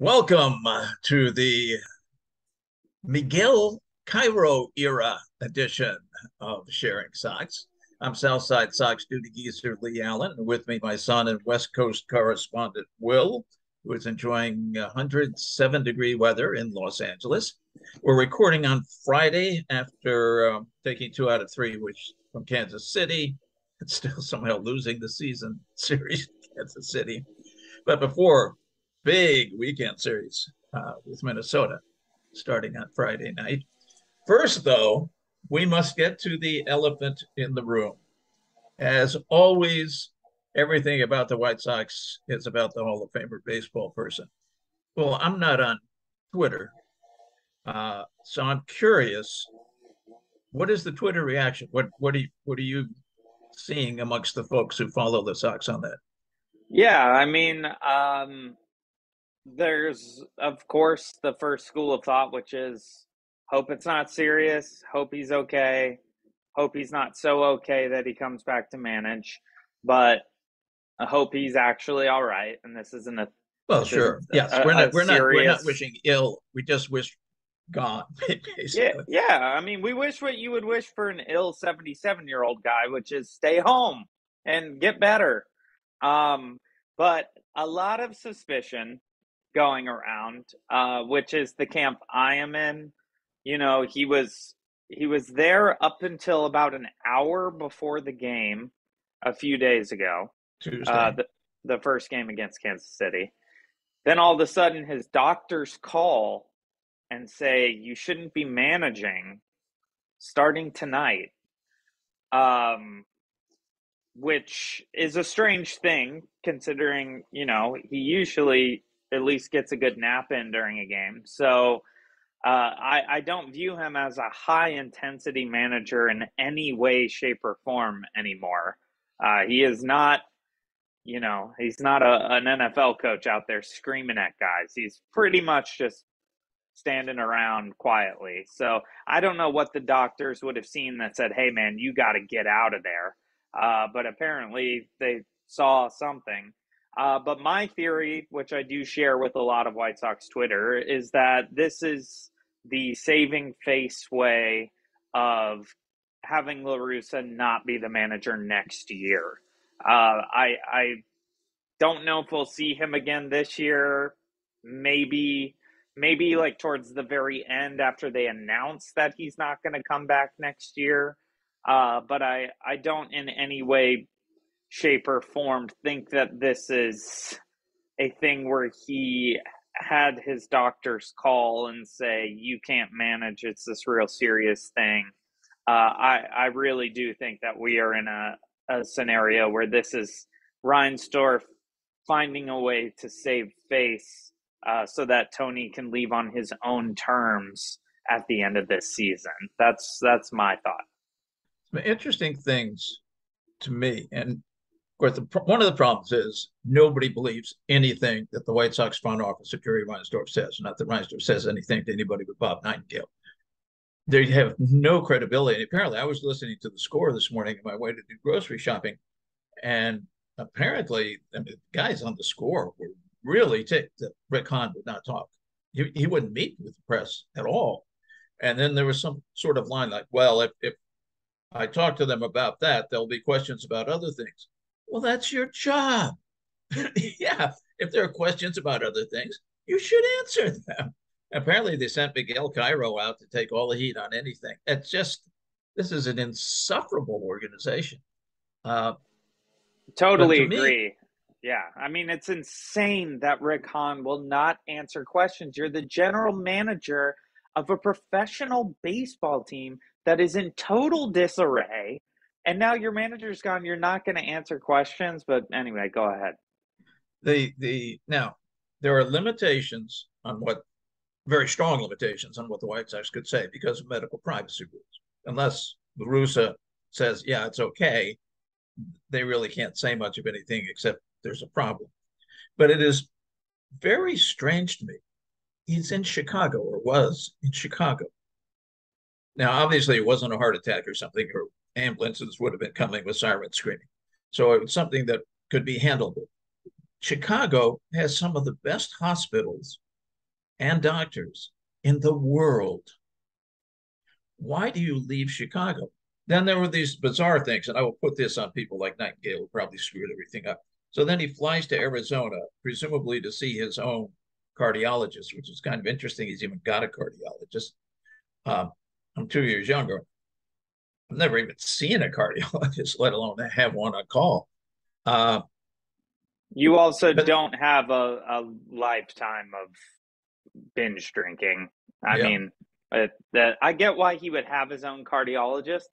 Welcome to the Miguel Cairo era edition of Sharing Sox. I'm Southside Sox duty geezer Leigh Allan, and with me my son and West Coast correspondent Will, who is enjoying 107-degree weather in Los Angeles. We're recording on Friday after taking 2 out of 3, which from Kansas City, and still somehow losing the season series in Kansas City. But before big weekend series with Minnesota starting on Friday night. First, though, we must get to the elephant in the room. As always, everything about the White Sox is about the Hall of Famer baseball person. Well, I'm not on Twitter, so I'm curious, what is the Twitter reaction? What are you seeing amongst the folks who follow the Sox on that? Yeah, I mean, there's, of course, the first school of thought, which is hope it's not serious, hope he's okay, hope he's not so okay that he comes back to manage, but I hope he's actually all right. And this isn't a well, sure, yes, we're not wishing ill. We just wish gone, basically. Yeah. I mean, we wish what you would wish for an ill 77-year-old guy, which is stay home and get better. But a lot of suspicion going around, which is the camp I am in. You know, he was there up until about an hour before the game a few days ago, Tuesday. The first game against Kansas City. Then all of a sudden his doctors call and say, you shouldn't be managing starting tonight, which is a strange thing considering, you know, he usually at least gets a good nap in during a game. So I don't view him as a high-intensity manager in any way, shape, or form anymore. He is not, you know, he's not an NFL coach out there screaming at guys. He's pretty much just standing around quietly. So I don't know what the doctors would have seen that said, hey, man, you got to get out of there. But apparently they saw something. But my theory, which I do share with a lot of White Sox Twitter, is that this is the saving face way of having La Russa not be the manager next year. I don't know if we'll see him again this year. Maybe like towards the very end after they announce that he's not going to come back next year. But I don't in any way, shape or form think that this is a thing where he had his doctors call and say, you can't manage, it's this real serious thing. I really do think that we are in a scenario where this is Reinsdorf finding a way to save face so that Tony can leave on his own terms at the end of this season. That's my thought. Some interesting things to me, and of course, one of the problems is nobody believes anything that the White Sox front office or Jerry Reinsdorf says. Not that Reinsdorf says anything to anybody but Bob Nightingale. They have no credibility. And apparently, I was listening to The Score this morning on my way to do grocery shopping, and apparently, I mean, the guys on The Score were really ticked that Rick Hahn would not talk. He wouldn't meet with the press at all. And then there was some sort of line like, well, if I talk to them about that, there'll be questions about other things. Well, that's your job. Yeah, if there are questions about other things, you should answer them. Apparently, they sent Miguel Cairo out to take all the heat on anything. It's just, this is an insufferable organization. Totally agree. Yeah, I mean, it's insane that Rick Hahn will not answer questions. You're the general manager of a professional baseball team that is in total disarray. And now your manager's gone. You're not going to answer questions. But anyway, go ahead. Now, there are limitations on what, very strong limitations on what the White Sox could say because of medical privacy rules. Unless La Russa says, yeah, it's okay, they really can't say much of anything except there's a problem. But it is very strange to me. He's in Chicago, or was in Chicago. Now, obviously, it wasn't a heart attack or something, or ambulances would have been coming with sirens screaming. So it's something that could be handled. Chicago has some of the best hospitals and doctors in the world. Why do you leave Chicago? Then there were these bizarre things, and I will put this on people like Nightingale, who probably screwed everything up. So then he flies to Arizona, presumably to see his own cardiologist, which is kind of interesting. He's even got a cardiologist. I'm 2 years younger. I've never even seen a cardiologist, let alone have one on call. You also don't have a lifetime of binge drinking. I mean, I get why he would have his own cardiologist.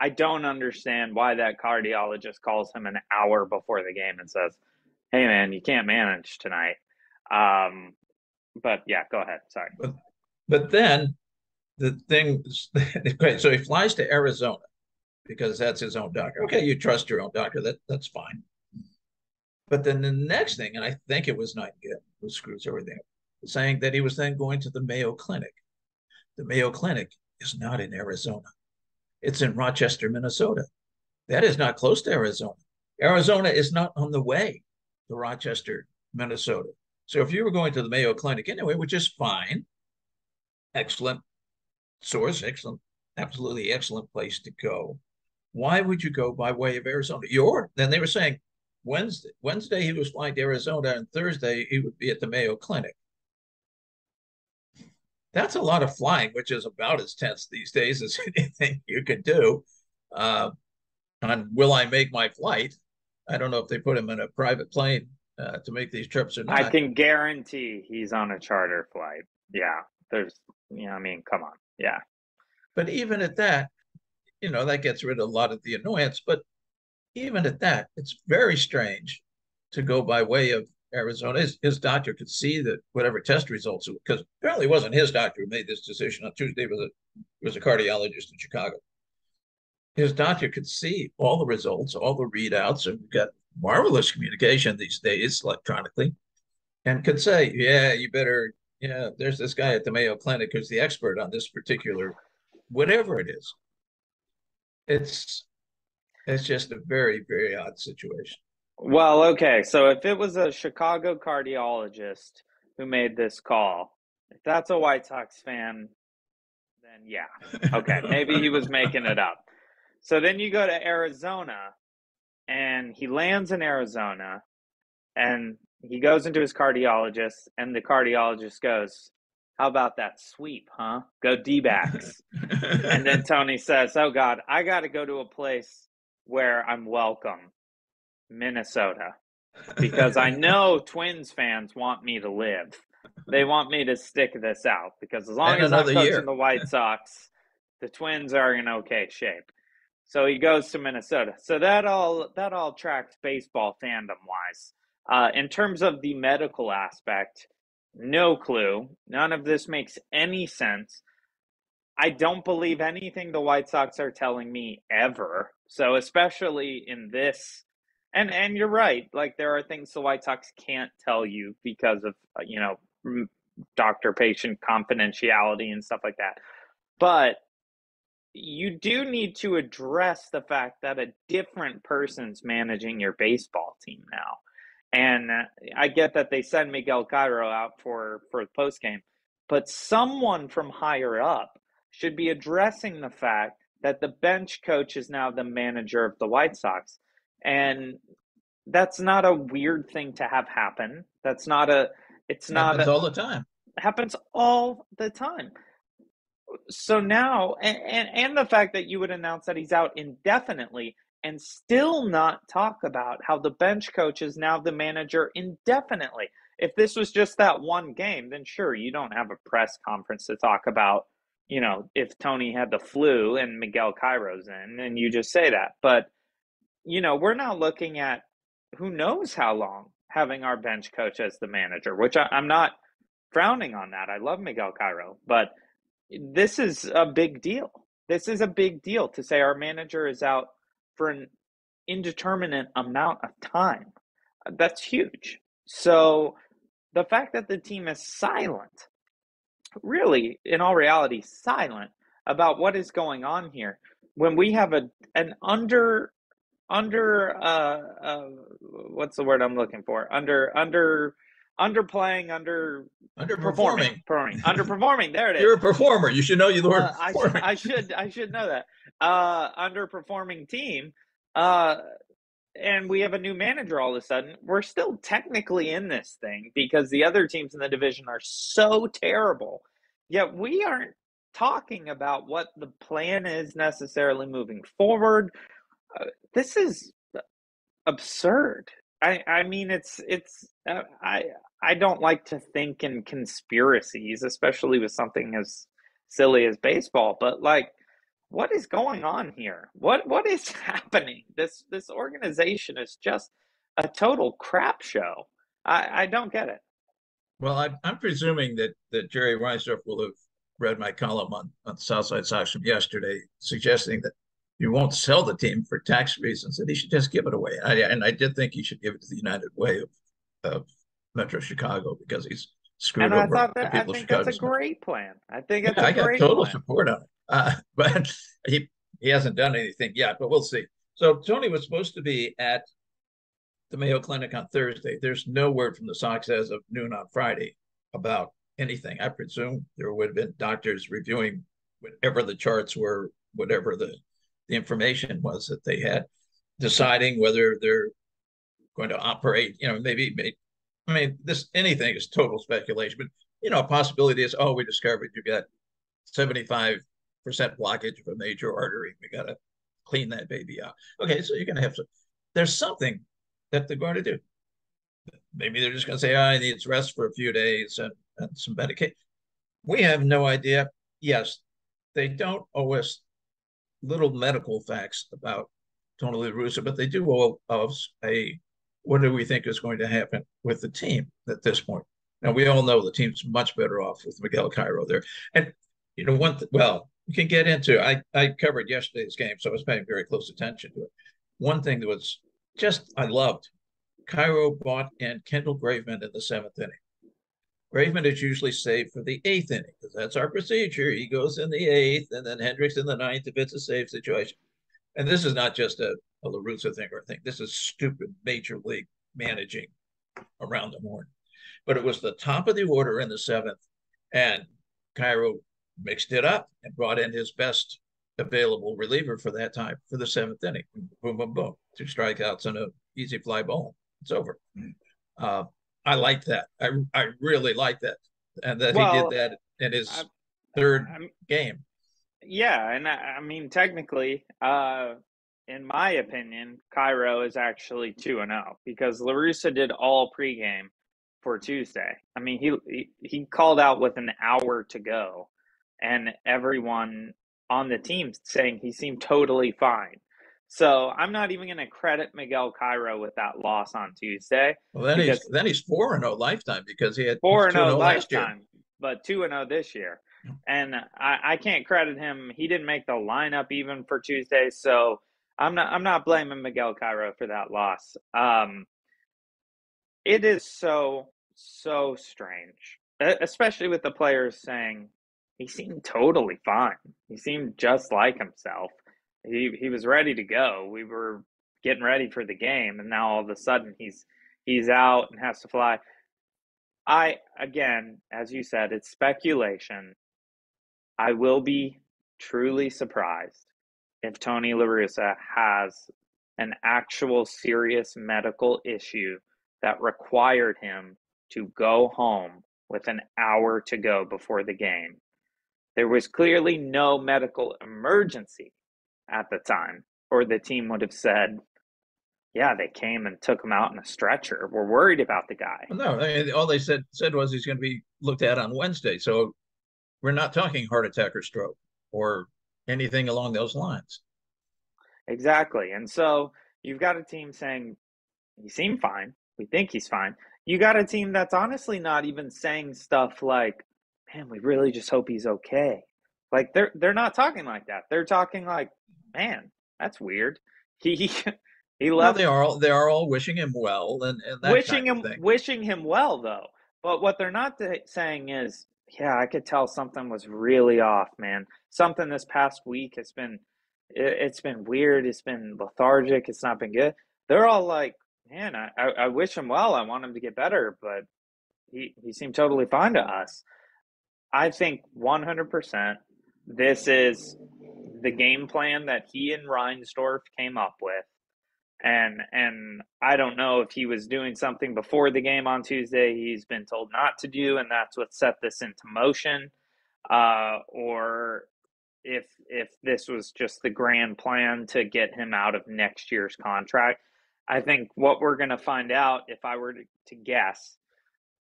I don't understand why that cardiologist calls him an hour before the game and says, hey, man, you can't manage tonight. But yeah, go ahead. Sorry. But then the thing is, great. So he flies to Arizona because that's his own doctor. Okay, you trust your own doctor. That's fine. But then the next thing, and I think it was Nightingale who screws everything up, saying that he was then going to the Mayo Clinic. The Mayo Clinic is not in Arizona. It's in Rochester, Minnesota. That is not close to Arizona. Arizona is not on the way to Rochester, Minnesota. So if you were going to the Mayo Clinic anyway, which is fine, excellent source, excellent, absolutely excellent place to go, why would you go by way of Arizona? Then they were saying Wednesday he was flying to Arizona, and Thursday he would be at the Mayo Clinic. That's a lot of flying, which is about as tense these days as anything you could do. On will I make my flight? I don't know if they put him in a private plane to make these trips or not. I can guarantee he's on a charter flight. Yeah, come on. Yeah. But even at that, that gets rid of a lot of the annoyance. But even at that, it's very strange to go by way of Arizona. His doctor could see that whatever test results, because apparently it wasn't his doctor who made this decision on Tuesday, it was a cardiologist in Chicago. His doctor could see all the results, all the readouts, and we've got marvelous communication these days electronically, and could say, there's this guy at the Mayo Clinic who's the expert on this particular, whatever it is. It's just a very, very odd situation. Well, okay, so if it was a Chicago cardiologist who made this call, if that's a White Sox fan, then yeah. Okay, maybe he was making it up. So then you go to Arizona, and he lands in Arizona, and he goes into his cardiologist, and the cardiologist goes, how about that sweep, huh? Go D-backs. And then Tony says, oh, God, I got to go to a place where I'm welcome. Minnesota, because I know Twins fans want me to live. They want me to stick this out, because as long as I'm coaching the White Sox, the Twins are in okay shape. So he goes to Minnesota. So that all tracks baseball fandom wise. In terms of the medical aspect, no clue. None of this makes any sense. I don't believe anything the White Sox are telling me ever. So especially in this. And you're right. Like, there are things the White Sox can't tell you because of, doctor-patient confidentiality and stuff like that. But you do need to address the fact that a different person's managing your baseball team now. And I get that they send Miguel Cairo out for the postgame, but someone from higher up should be addressing the fact that the bench coach is now the manager of the White Sox. And that's not a weird thing to have happen. That's not a, it's not happens all the time. Happens all the time. So now, and the fact that you would announce that he's out indefinitely and still not talk about how the bench coach is now the manager indefinitely. If this was just that one game, then sure, you don't have a press conference to talk about, if Tony had the flu and Miguel Cairo's in, and you just say that. But we're now looking at who knows how long having our bench coach as the manager, which I'm not frowning on that. I love Miguel Cairo, but this is a big deal. This is a big deal to say our manager is out for an indeterminate amount of time. That's huge. So the fact that the team is silent, really, in all reality, silent about what is going on here, when we have under Underplaying, underperforming. There it is. You're a performer. You should know you the word. I should know that. Underperforming team. And we have a new manager all of a sudden. We're still technically in this thing because the other teams in the division are so terrible. Yet we aren't talking about what the plan is necessarily moving forward. This is absurd. I mean, I don't like to think in conspiracies, especially with something as silly as baseball, but like, what is going on here? What is happening? This organization is just a total crap show. I don't get it. Well, I'm presuming that Jerry Reinsdorf will have read my column on Southside Sox from yesterday, suggesting that you won't sell the team for tax reasons, and he should just give it away. And I did think he should give it to the United Way of Metro Chicago because he's screwed over. And I thought that that's a great plan. I think it's a great plan. I got total support on it. But he hasn't done anything yet, but we'll see. So Tony was supposed to be at the Mayo Clinic on Thursday. There's no word from the Sox as of noon on Friday about anything. I presume there would have been doctors reviewing whatever the charts were, whatever the information was that they had, deciding whether they're going to operate. You know, maybe I mean, anything is total speculation, but you know, a possibility is, oh, we discovered you got 75% blockage of a major artery. We got to clean that baby out. Okay, so you're going to have there's something that they're going to do. Maybe they're just going to say, oh, I need rest for a few days and some medication. We have no idea. Yes, they don't owe us little medical facts about Tony La Russa, but they do owe us what do we think is going to happen with the team at this point. Now, we all know the team's much better off with Miguel Cairo there. And, you know, you can get into, I covered yesterday's game, so I was paying very close attention to it. One thing that was I loved, Cairo bought in Kendall Graveman in the seventh inning. Graveman is usually saved for the eighth inning, because that's our procedure. He goes in the eighth, and then Hendricks in the ninth if it's a safe situation. And this is not just a La Russa thing or a thing. This is stupid major league managing around the horn. But it was the top of the order in the seventh, and Cairo mixed it up and brought in his best available reliever for that time for the seventh inning. Boom, boom, boom. 2 strikeouts and an easy fly ball. It's over. I like that. I really like that. And that he did that in his third game. Yeah. And I mean, technically, in my opinion, Cairo is actually 2-0 because La Russa did all pregame for Tuesday. I mean, he called out with an hour to go. And everyone on the team saying he seemed totally fine. So I'm not even going to credit Miguel Cairo with that loss on Tuesday. Well, then he's 4-0 lifetime because he had 4-0 lifetime, but 2-0 this year. And I can't credit him. He didn't make the lineup even for Tuesday. So I'm not blaming Miguel Cairo for that loss. It is so, so strange, especially with the players saying, he seemed totally fine. He seemed just like himself. He was ready to go. We were getting ready for the game, and now all of a sudden he's out and has to fly. Again, as you said, it's speculation. I will be truly surprised if Tony La Russa has an actual serious medical issue that required him to go home with an hour to go before the game. There was clearly no medical emergency at the time, or the team would have said, yeah, they came and took him out in a stretcher. We're worried about the guy. No, I mean, all they said was he's going to be looked at on Wednesday. So we're not talking heart attack or stroke or anything along those lines. Exactly. And so you've got a team saying, he seemed fine. We think he's fine. You got a team that's honestly not even saying stuff like, man, we really just hope he's okay. Like they're not talking like that. They're talking like, man, that's weird. He left. No, they are all wishing him well and that wishing him well though. But what they're not saying is, yeah, I could tell something was really off, man. Something this past week has been it's been weird. It's been lethargic. It's not been good. They're all like, man, I wish him well. I want him to get better, but He seemed totally fine to us. I think 100% this is the game plan that he and Reinsdorf came up with. And I don't know if he was doing something before the game on Tuesday he's been told not to do, and that's what set this into motion, or if this was just the grand plan to get him out of next year's contract. I think what we're going to find out, if I were to guess,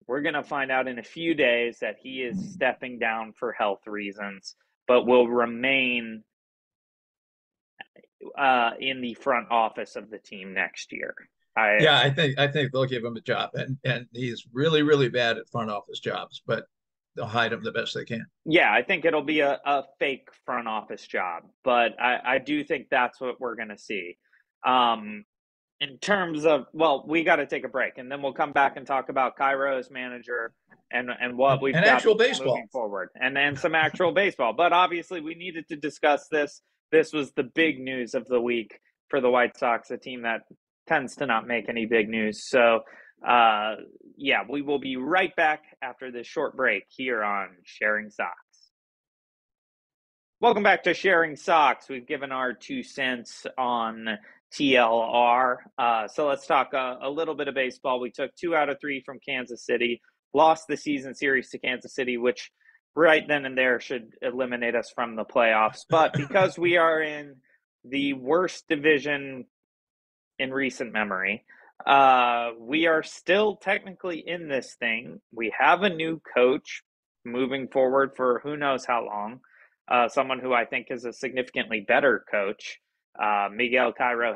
we're going to find out in a few days that he is stepping down for health reasons, but will remain in the front office of the team next year. I think they'll give him a job, and he's really, really bad at front office jobs, but they'll hide him the best they can. Yeah, I think it'll be a fake front office job, but I do think that's what we're going to see. In terms of, well, we got to take a break, and then we'll come back and talk about Cairo's manager and what we've got moving forward, and some actual baseball. But obviously, we needed to discuss this. This was the big news of the week for the White Sox, a team that tends to not make any big news. So, yeah, we will be right back after this short break here on Sharing Sox. Welcome back to Sharing Sox. We've given our 2 cents on TLR. So let's talk a little bit of baseball. We took 2 out of 3 from Kansas City, lost the season series to Kansas City, which right then and there should eliminate us from the playoffs. But because we are in the worst division in recent memory, we are still technically in this thing. We have a new coach moving forward for who knows how long, someone who I think is a significantly better coach. Miguel Cairo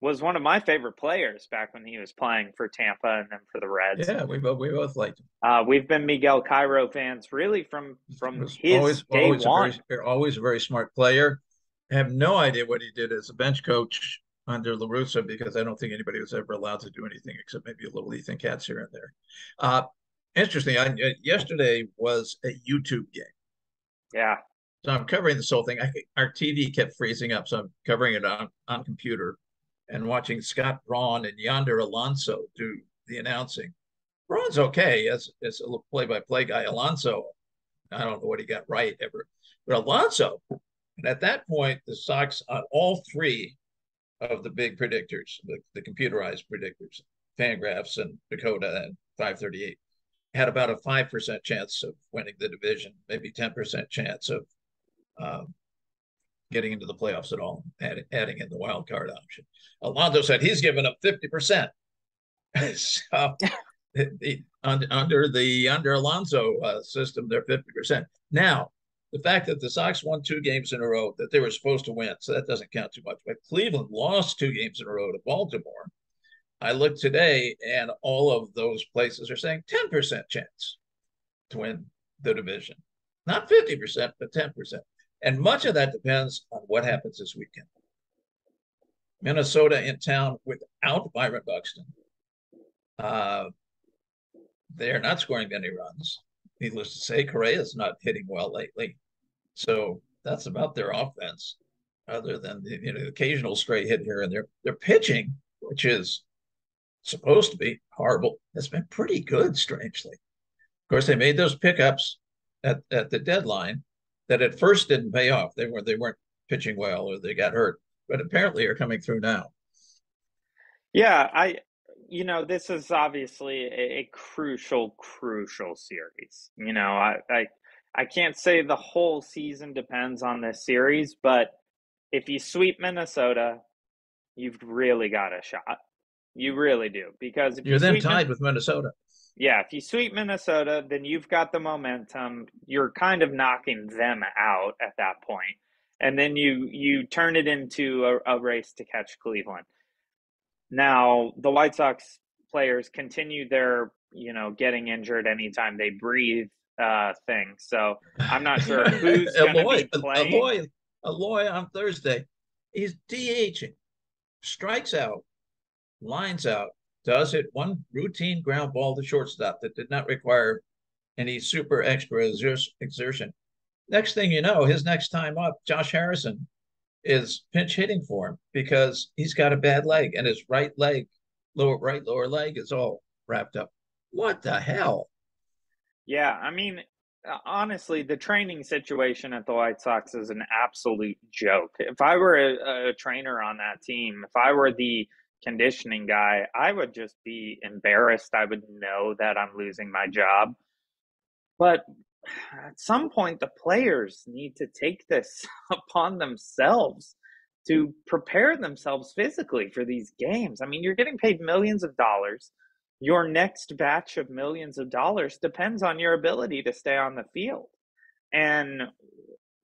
was one of my favorite players back when he was playing for Tampa and then for the Reds. Yeah, we both liked him. We've been Miguel Cairo fans really from his day one. Always a very smart player. I have no idea what he did as a bench coach under La Russa, because I don't think anybody was ever allowed to do anything except maybe a little Ethan Katz here and there. Interesting. Yesterday was a YouTube game. Yeah. So I'm covering this whole thing. Our TV kept freezing up, so I'm covering it on computer and watching Scott Braun and Yonder Alonso do the announcing. Braun's okay as a play-by-play guy. Alonso, I don't know what he got right ever. But Alonso, and at that point, the Sox on all three of the big predictors, the computerized predictors, Fangraphs and Dakota and 538, had about a 5% chance of winning the division, maybe 10% chance of getting into the playoffs at all, adding in the wild card option. Alonso said he's given up 50%. So under Alonso system, they're 50%. Now, the fact that the Sox won 2 games in a row that they were supposed to win, so that doesn't count too much. But Cleveland lost 2 games in a row to Baltimore. I looked today, and all of those places are saying 10% chance to win the division. Not 50%, but 10%. And much of that depends on what happens this weekend. Minnesota in town without Byron Buxton. They're not scoring many runs. Needless to say, Correa's not hitting well lately. So that's about their offense, other than the occasional stray hit here and there. Their pitching, which is supposed to be horrible, has been pretty good, strangely. Of course, they made those pickups at the deadline that at first didn't pay off. They weren't pitching well, or they got hurt, but apparently are coming through now. Yeah, this is obviously a crucial series. I can't say the whole season depends on this series, but if you sweep Minnesota, you've really got a shot. You really do, because if you're then tied with Minnesota. Yeah, if you sweep Minnesota, then you've got the momentum. You're kind of knocking them out at that point. And then you turn it into a race to catch Cleveland. Now, the White Sox players continue their, getting injured anytime they breathe thing. So I'm not sure who's going to be playing. Aloy on Thursday is DHing, strikes out, lines out, does hit one routine ground ball to shortstop that did not require any super extra exertion. Next thing you know, his next time up, Josh Harrison is pinch hitting for him because he's got a bad leg, and his right leg, lower leg is all wrapped up. what the hell? Yeah, I mean, honestly, the training situation at the White Sox is an absolute joke. If I were a trainer on that team, if I were the conditioning guy, I would just be embarrassed. I would know that I'm losing my job. But at some point, the players need to take this upon themselves to prepare themselves physically for these games. I mean, you're getting paid millions of dollars. Your next batch of millions of dollars depends on your ability to stay on the field. And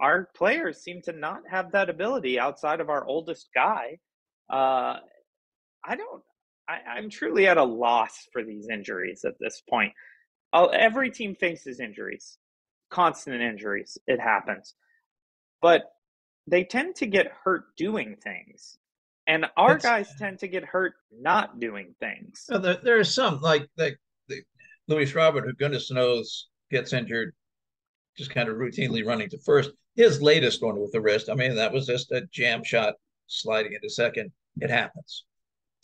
our players seem to not have that ability outside of our oldest guy. I'm truly at a loss for these injuries at this point. Every team faces injuries, constant injuries. It happens. But they tend to get hurt doing things. And our guys tend to get hurt not doing things. Well, there are some, like Luis Robert, who goodness knows gets injured just kind of routinely running to first. His latest one with the wrist, I mean, that was just a jam shot sliding into second. It happens.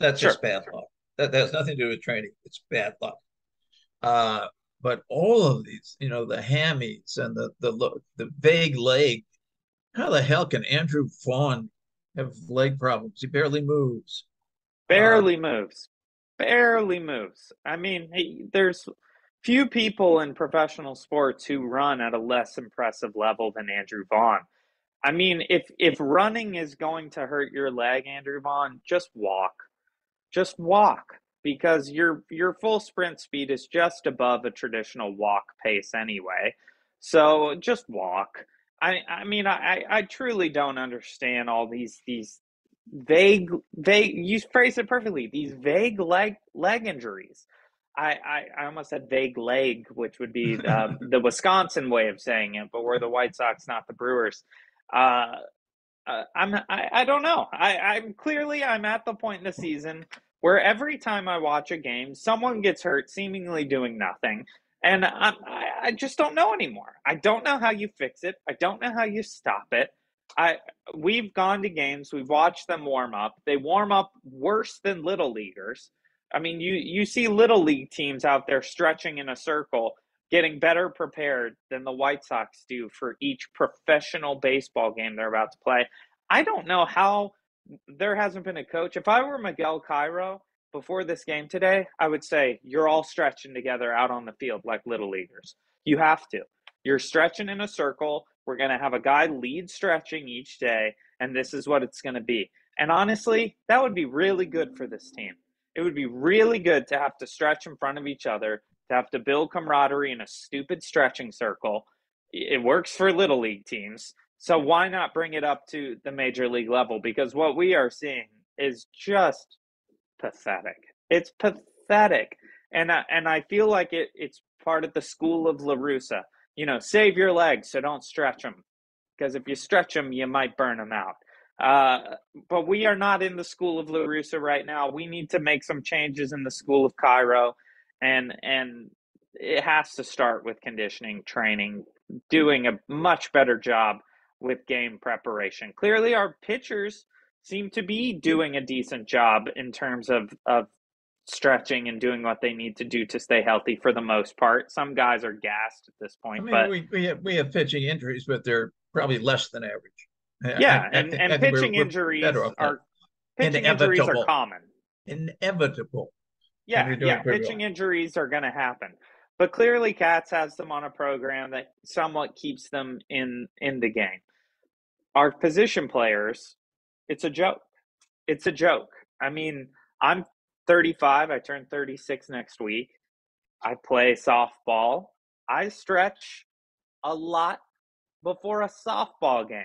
That's just bad luck. That has nothing to do with training. It's bad luck. But all of these, you know, the hammies and the vague leg. How the hell can Andrew Vaughn have leg problems? He barely moves. Barely moves. I mean, there's few people in professional sports who run at a less impressive level than Andrew Vaughn. I mean, if running is going to hurt your leg, Andrew Vaughn, just walk. Just walk, because your full sprint speed is just above a traditional walk pace anyway. So just walk. I mean, I truly don't understand all these vague, you phrased it perfectly, these vague leg injuries. I almost said vague leg, which would be the Wisconsin way of saying it, but we're the White Sox, not the Brewers. I don't know. I'm at the point in the season where every time I watch a game, someone gets hurt seemingly doing nothing. And I just don't know anymore. I don't know how you fix it. I don't know how you stop it. We've gone to games. We've watched them warm up. They warm up worse than little leaguers. I mean, you see little league teams out there stretching in a circle, getting better prepared than the White Sox do for each professional baseball game they're about to play. I don't know how there hasn't been a coach. If I were Miguel Cairo, before this game today, I would say you're all stretching together out on the field like little leaguers. You have to. You're stretching in a circle. We're going to have a guy lead stretching each day, and this is what it's going to be. And honestly, that would be really good for this team. It would be really good to have to stretch in front of each other, to have to build camaraderie in a stupid stretching circle. It works for little league teams. So why not bring it up to the major league level? Because what we are seeing is just pathetic. It's pathetic. And I feel like it's part of the school of La Russa. You know, save your legs, so don't stretch them. Because if you stretch them, you might burn them out. But we are not in the school of La Russa right now. We need to make some changes in the school of Cairo. And it has to start with conditioning, training, doing a much better job with game preparation. Clearly, our pitchers seem to be doing a decent job in terms of stretching and doing what they need to do to stay healthy for the most part. Some guys are gassed at this point. I mean, but we have pitching injuries, but they're probably less than average. Yeah, and pitching injuries are common. Inevitable. Yeah, pitching injuries are going to happen. But clearly Katz has them on a program that somewhat keeps them in the game. Our position players, It's a joke. I mean, I'm 35. I turn 36 next week. I play softball. I stretch a lot before a softball game.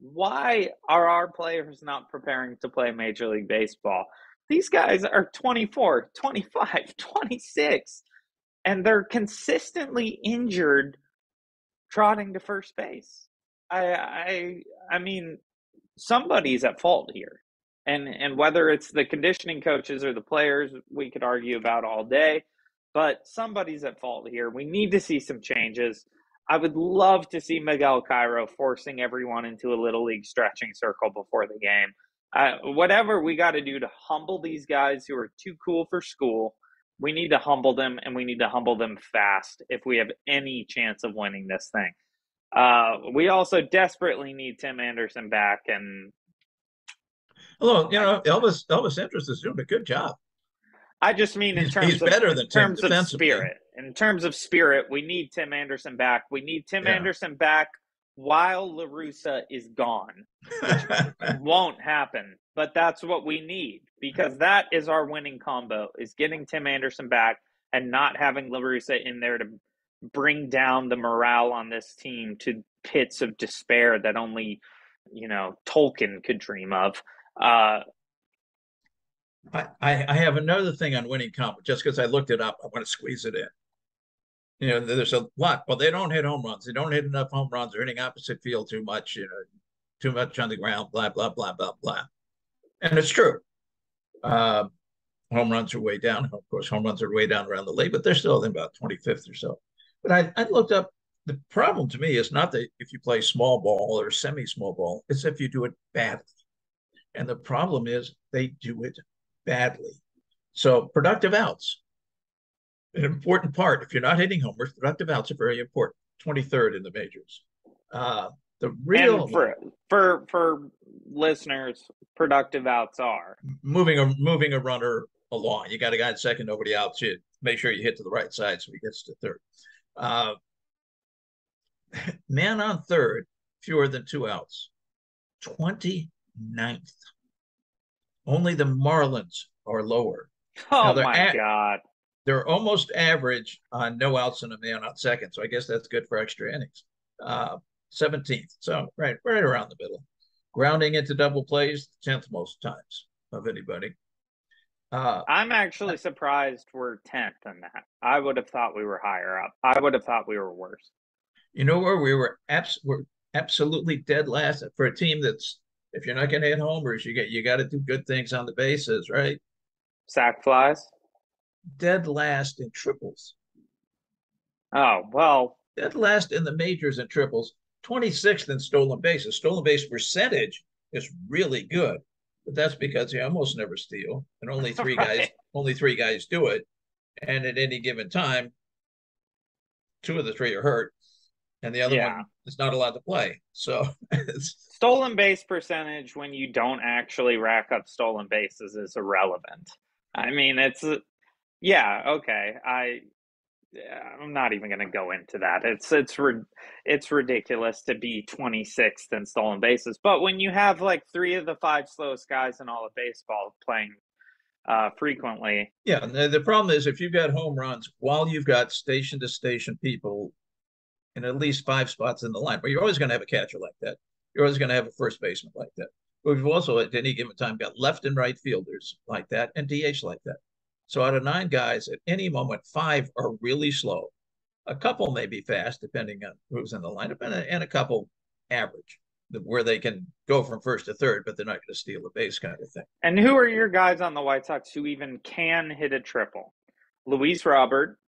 Why are our players not preparing to play Major League Baseball? These guys are 24, 25, 26, and they're consistently injured trotting to first base. I mean, somebody's at fault here, and whether it's the conditioning coaches or the players, we could argue about all day, but somebody's at fault here. We need to see some changes. I would love to see Miguel Cairo forcing everyone into a little league stretching circle before the game. Whatever we got to do to humble these guys who are too cool for school We need to humble them, and we need to humble them fast if we have any chance of winning this thing. We also desperately need Tim Anderson back. And although, you know, Elvis Andrus is doing a good job. I just mean in terms of spirit. In terms of spirit, we need Tim Anderson back. We need Tim Anderson back while La Russa is gone, which won't happen. But that's what we need, because that is our winning combo, is getting Tim Anderson back and not having La Russa in there to bring down the morale on this team to pits of despair that only, you know, Tolkien could dream of. I have another thing on winning combo. Just because I looked it up, I want to squeeze it in. You know, there's a lot. Well, they don't hit home runs. They don't hit enough home runs. They're hitting opposite field too much, you know, too much on the ground, blah, blah, blah, blah, blah. And it's true. Home runs are way down. Of course, home runs are way down around the league, but they're still in about 25th or so. But I looked up. The problem to me is not that if you play small ball or semi-small ball, it's if you do it badly. And the problem is they do it badly. So productive outs, an important part. If you're not hitting homers, productive outs are very important. 23rd in the majors. The real for listeners, productive outs are moving a runner along. You got a guy in second, nobody out. You make sure you hit to the right side so he gets to third. Man on third, fewer than two outs. 29th. Only the Marlins are lower. Oh my God! They're almost average on no outs and a man on second. So I guess that's good for extra innings. 17th. So right around the middle. Grounding into double plays, 10th most times of anybody. I'm actually surprised we're 10th in that. I would have thought we were higher up. I would have thought we were worse. You know where we were? We're absolutely dead last for a team that's, if you're not going to hit homers, you got to do good things on the bases, right? Sack flies. Dead last in triples. Oh, well. Dead last in the majors in triples. 26th in stolen bases. Stolen base percentage is really good, but that's because they almost never steal, and only three guys do it, and at any given time, two of the three are hurt, and the other one is not allowed to play. So stolen base percentage when you don't actually rack up stolen bases is irrelevant. I mean, it's okay. I'm not even going to go into that. It's ridiculous to be 26th in stolen bases. But when you have like three of the five slowest guys in all of baseball playing frequently. Yeah, and the problem is if you've got home runs while you've got station-to-station people in at least five spots in the line, but you're always going to have a catcher like that. You're always going to have a first baseman like that. We've also at any given time got left and right fielders like that and DH like that. So out of nine guys, at any moment, five are really slow. A couple may be fast, depending on who's in the lineup, and a couple average, where they can go from first to third, but they're not going to steal a base kind of thing. And who are your guys on the White Sox who even can hit a triple? Luis Robert,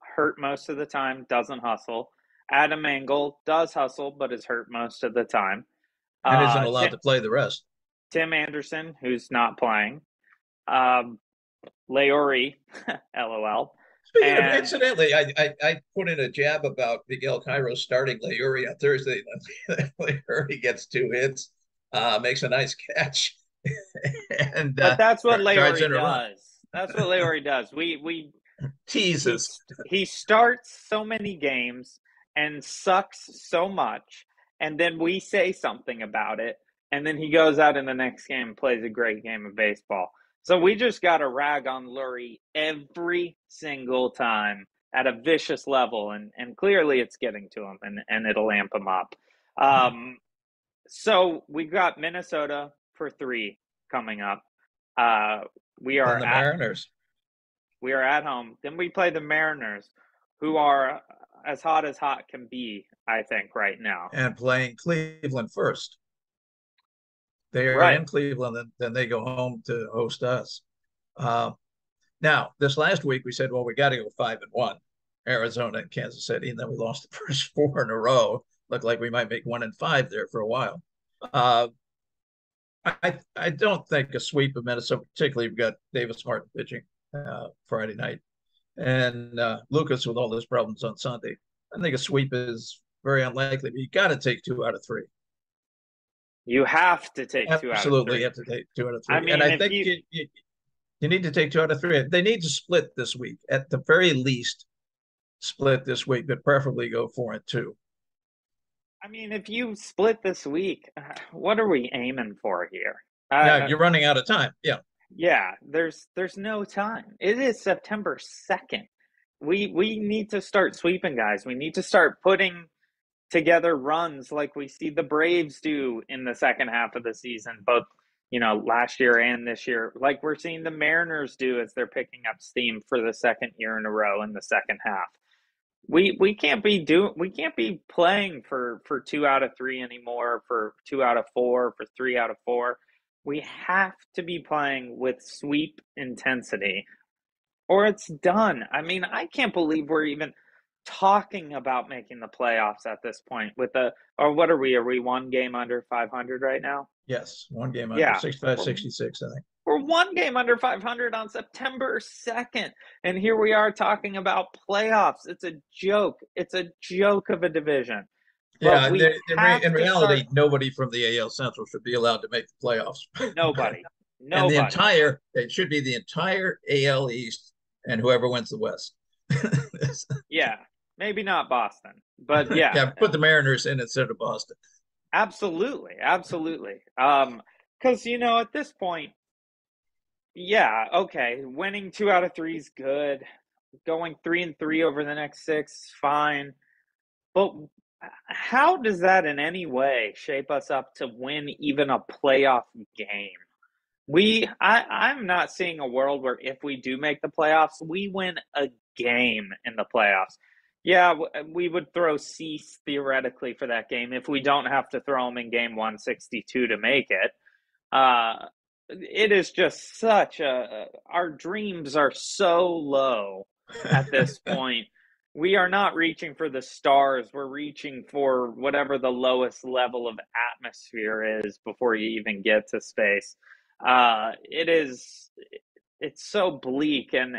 hurt most of the time, doesn't hustle. Adam Engel does hustle, but is hurt most of the time. And isn't allowed to play the rest. Tim Anderson, who's not playing. Laori, LOL. Speaking of, incidentally, I put in a jab about Miguel Cairo starting Laori on Thursday. Laori gets two hits, makes a nice catch, and but that's what Laori does. That's what Laori does. We teases. He starts so many games and sucks so much, and then we say something about it, and then he goes out in the next game and plays a great game of baseball. So we just got to rag on Lurie every single time at a vicious level, and clearly it's getting to him, and it'll amp him up. So we've got Minnesota for three coming up. We are the Mariners. We are at home. Then we play the Mariners, who are as hot can be, I think, right now. And playing Cleveland first. They are in Cleveland, and then they go home to host us. Now, this last week we said, well, we got to go 5-1, Arizona and Kansas City, and then we lost the first four in a row. Looked like we might make 1-5 there for a while. I don't think a sweep of Minnesota, particularly we've got Davis Martin pitching Friday night. And Lucas with all his problems on Sunday. I think a sweep is very unlikely, but you got to take 2 out of 3. You have to take Absolutely, 2 out of 3. Absolutely, you have to take 2 out of 3. I mean, and I think you need to take 2 out of 3. They need to split this week. At the very least, split this week, but preferably go 4-2. I mean, if you split this week, what are we aiming for here? Yeah, you're running out of time. Yeah. Yeah, there's no time. It is September 2nd. We need to start sweeping, guys. We need to start putting together runs like we see the Braves do in the second half of the season, both, you know, last year and this year, like we're seeing the Mariners do as they're picking up steam for the second year in a row in the second half. We can't be playing for 2 out of 3 anymore, for 2 out of 4, for 3 out of 4. We have to be playing with sweep intensity or it's done. I mean, I can't believe we're even talking about making the playoffs at this point with the, or what are we? Are we 1 game under 500 right now? Yes. 1 game under 65, 66, I think. We're 1 game under 500 on September 2nd. And here we are talking about playoffs. It's a joke. It's a joke of a division. Yeah, in reality, nobody from the AL Central should be allowed to make the playoffs. Nobody. And it should be the entire AL East and whoever wins the West. Yeah, maybe not Boston, but yeah. Yeah, put the Mariners in instead of Boston. Absolutely, absolutely. Because, you know, at this point, yeah, okay, winning 2 out of 3 is good. Going 3-3 over the next 6, fine. But how does that in any way shape us up to win even a playoff game? I'm not seeing a world where if we do make the playoffs, we win a game in the playoffs. Yeah, we would throw Cease theoretically for that game if we don't have to throw him in game 162 to make it. It is just such our dreams are so low at this point. We are not reaching for the stars. We're reaching for whatever the lowest level of atmosphere is before you even get to space. It's so bleak. And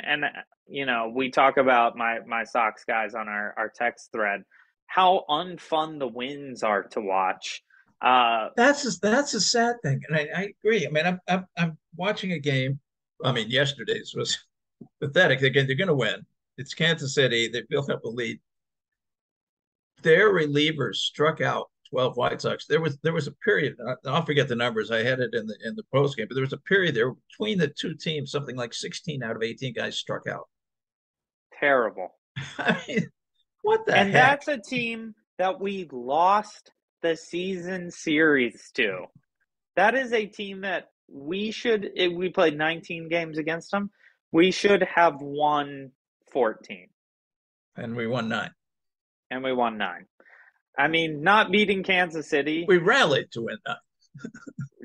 you know, we talk about my Sox guys on our text thread, how unfun the wins are to watch. That's a sad thing. And I agree. I mean, I'm watching a game. I mean, yesterday's was pathetic. Again, they're going to win. It's Kansas City. They built up a lead. Their relievers struck out 12 White Sox. There was a period. I'll forget the numbers. I had it in the post game, but there was a period there between the two teams. Something like 16 out of 18 guys struck out. Terrible. I mean, what the heck? And that's a team that we lost the season series to. That is a team that we played 19 games against them. We should have won 14. And we won 9. I mean, not beating Kansas City. We rallied to win 9.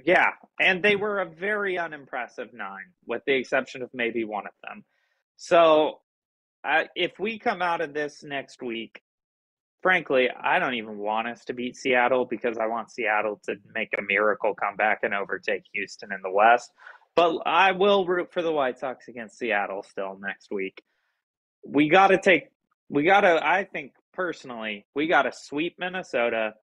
Yeah. And they were a very unimpressive 9, with the exception of maybe one of them. So if we come out of this next week, frankly, I don't even want us to beat Seattle because I want Seattle to make a miracle comeback and overtake Houston in the West. But I will root for the White Sox against Seattle still next week. I think personally, we got to sweep Minnesota.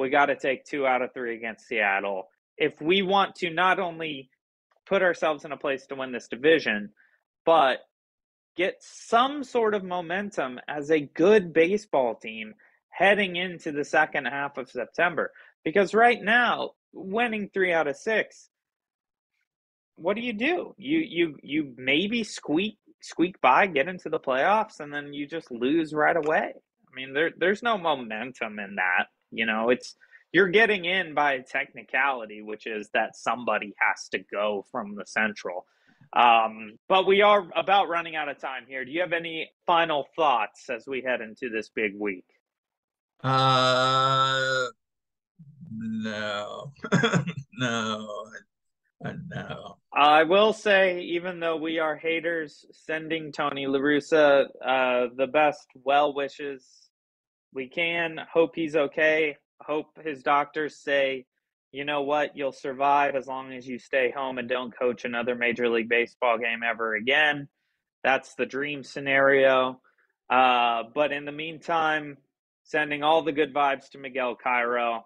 We got to take 2 out of 3 against Seattle. If we want to not only put ourselves in a place to win this division, but get some sort of momentum as a good baseball team heading into the second half of September. Because right now, winning 3 out of 6, what do? You maybe squeak by, get into the playoffs, and then you just lose right away. I mean, there's no momentum in that. You know, you're getting in by technicality, which is that somebody has to go from the Central. But we are about running out of time here. Do you have any final thoughts as we head into this big week? No. No. I will say, even though we are haters, sending Tony La Russa the best well wishes we can. Hope he's okay. Hope his doctors say, you know what, you'll survive as long as you stay home and don't coach another Major League Baseball game ever again. That's the dream scenario. But in the meantime, sending all the good vibes to Miguel Cairo.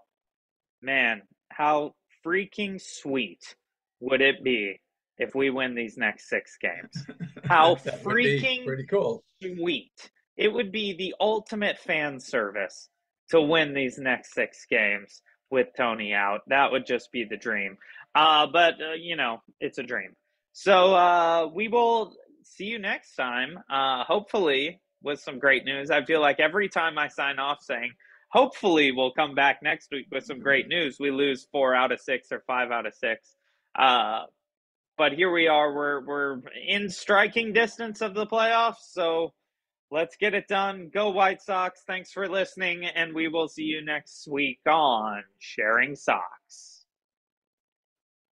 Man, how freaking sweet would it be if we win these next 6 games? How freaking pretty cool. Sweet. It would be the ultimate fan service to win these next 6 games with Tony out. That would just be the dream. But you know, it's a dream. So we will see you next time, hopefully with some great news. I feel like every time I sign off saying, hopefully we'll come back next week with some great news, we lose 4 out of 6 or 5 out of 6. But here we are, we're in striking distance of the playoffs, so let's get it done. Go White Sox. Thanks for listening, and we will see you next week on Sharing Sox.